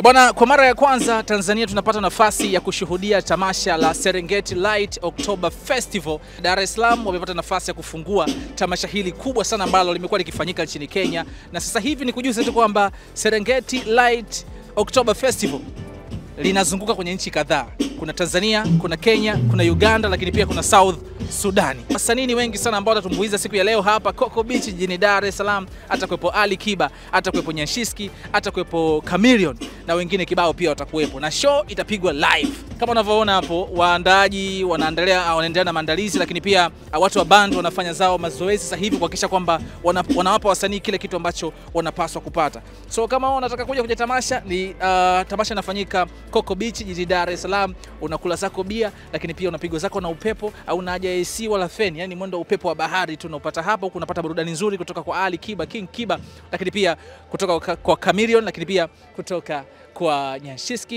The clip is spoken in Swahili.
Bwana, kwa mara ya kwanza Tanzania tunapata nafasi ya kushuhudia tamasha la Serengeti Light October Festival. Dar es Salaam wamepata nafasi ya kufungua tamasha hili kubwa sana ambalo limekuwa likifanyika nchini Kenya. Na sasa hivi ni kujuza tu kwamba Serengeti Light October Festival linazunguka kwenye nchi kadhaa. Kuna Tanzania, kuna Kenya, kuna Uganda, lakini pia kuna South Sudani. Wasanii wengi sana ambao watatumbuiza siku ya leo hapa Coco Beach jijini Dar es Salaam. Atakuwepo Ali Kiba, atakuwepo Nyashinski, atakuwepo Chameleon na wengine kibao pia watakuwepo. Na show itapigwa live. Kama unavyoona hapo, waandaaji wanaendelea na maandalizi, lakini pia watu wa band wanafanya zao mazoezi sasa hivi kuhakikisha kwamba wanawapa wasanii kile kitu ambacho wanapaswa kupata. So kama unataka kuja kwenye tamasha, ni tamasha inafanyika Coco Beach jijini Dar es Salaam. Unakula zako bia, lakini pia unapigwa zako na upepo, au na haja AC wala feni, yani mwendo upepo wa bahari tunaupata hapo. Unapata burudani nzuri kutoka kwa Ali Kiba, King Kiba, lakini pia kutoka kwa Chameleon, lakini pia kutoka kwa Nyashinski.